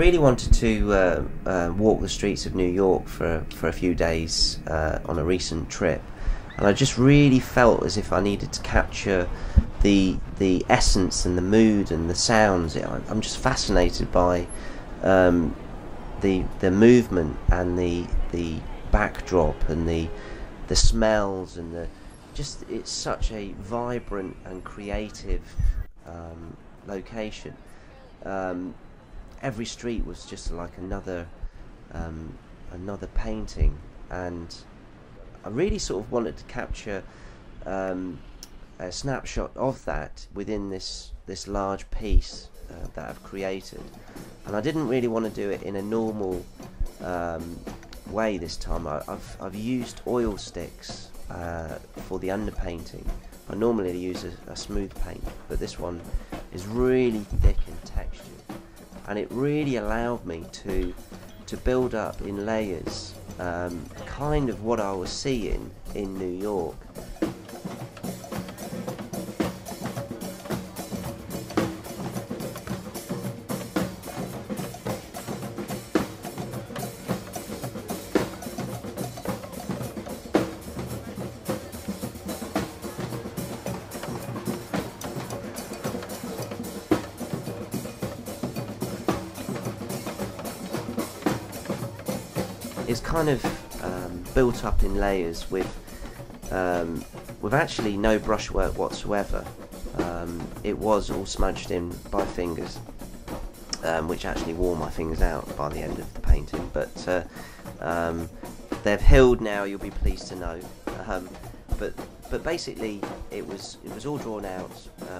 really wanted to walk the streets of New York for a few days on a recent trip, and I just really felt as if I needed to capture the essence and the mood and the sounds. I'm just fascinated by the movement and the backdrop and the smells and it's such a vibrant and creative location. Every street was just like another painting, and I really sort of wanted to capture a snapshot of that within this large piece that I've created. And I didn't really want to do it in a normal way this time. I've used oil sticks for the underpainting. I normally use a smooth paint, but this one is really thick and textured, and it really allowed me to build up in layers kind of what I was seeing in New York. It's kind of built up in layers with actually no brushwork whatsoever. It was all smudged in by fingers, which actually wore my fingers out by the end of the painting. But they've healed now, you'll be pleased to know. But basically, it was all drawn out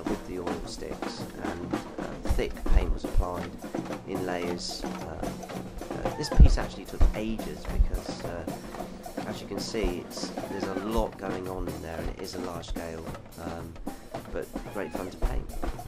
with the oil sticks, and thick paint was applied in layers. This piece actually took ages because, as you can see, there's a lot going on in there, and it is a large scale, but great fun to paint.